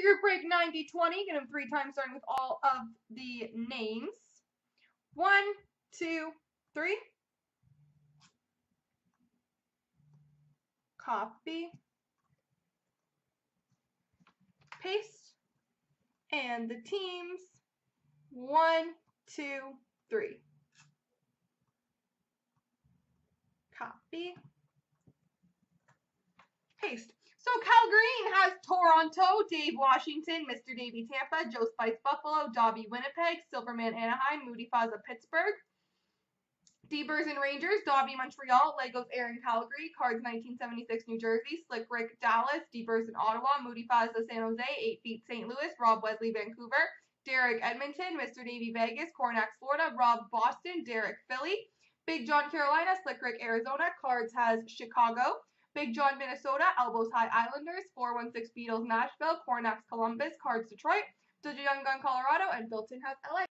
to group break 90-20. Get them three times starting with all of the names. 1, 2, 3. Copy, paste, and the teams, 1, 2, 3. Copy, paste. So Cal Green has Toronto, Dave Washington, Mr. Davey Tampa, Joe Spice Buffalo, Dobby Winnipeg, Silverman Anaheim, Moody Faza Pittsburgh, Devers and Rangers, Dobby Montreal, Legos Erin Calgary, Cards 1976 New Jersey, Slick Rick Dallas, Devers in Ottawa, Moody Faza San Jose, 8 Feet St. Louis, Rob Wesley Vancouver, Derek Edmonton, Mr. Davey Vegas, Cornax Florida, Rob Boston, Derek Philly, Big John Carolina, Slick Rick Arizona, Cards has Chicago, Big John Minnesota, Elbows High Islanders, 416 Beatles Nashville, Cornax Columbus, Cards Detroit, DeJoung Gun Colorado, and Bilton has LA.